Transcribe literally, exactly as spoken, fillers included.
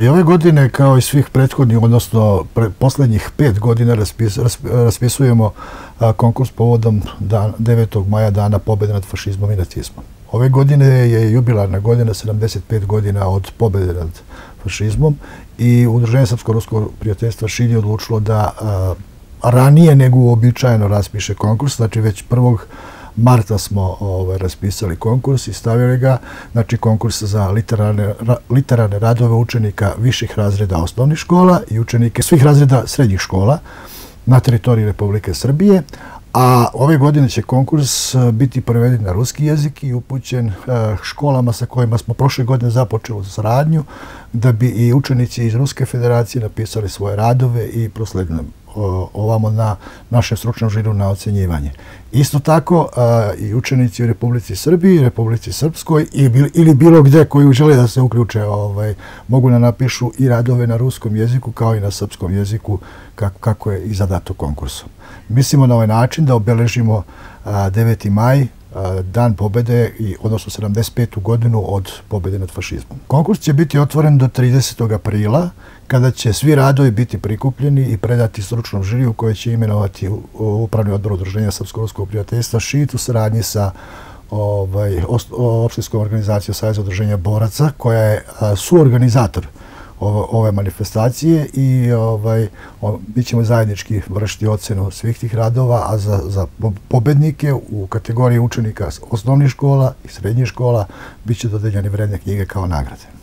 I ove godine, kao i svih prethodnih, odnosno posljednjih pet godina, raspisujemo konkurs povodom devetog maja, dana pobjede nad fašizmom i nacizmom. Ove godine je jubilarna godina, sedamdeset pet godina od pobjede nad fašizmom, i Udruženje Srpsko-Ruskog prijateljstva Šid je odlučilo da ranije nego uobičajeno raspiše konkurs, znači već prvog marta smo ovaj, raspisali konkurs i stavili ga, znači konkurs za literarne, ra, literarne radove učenika viših razreda osnovnih škola i učenike svih razreda srednjih škola na teritoriji Republike Srbije, a ove godine će konkurs biti preveden na ruski jezik i upućen eh, školama sa kojima smo prošle godine započeli saradnju, da bi i učenici iz Ruske federacije napisali svoje radove i prosledili ovamo na našem stručnom žiru na ocjenjivanje. Isto tako a, i učenici u Republici Srbiji, Republici Srpskoj i, ili bilo gdje koji žele da se uključe, ovaj, mogu da napišu i radove na ruskom jeziku kao i na srpskom jeziku kako, kako je i zadato konkursom. Mislimo na ovaj način da obeležimo a, deveti maj, a, dan pobede, i, odnosno sedamdeset petu godinu od pobede nad fašizmom. Konkurs će biti otvoren do tridesetog aprila, kada će svi radovi biti prikupljeni i predati stručnom žiriju koje će imenovati Upravni odbor Udruženja Srpsko-Ruskog prijateljstva Šid u saradnji sa ovaj, Opštinskom organizacijom Saveza udruženja Boraca, koja je a, suorganizator ove, ove manifestacije, i ovaj, o, mi ćemo zajednički vršiti ocenu svih tih radova, a za, za pobednike u kategoriji učenika osnovnih škola i srednjih škola bit će dodeljene vredne knjige kao nagrade.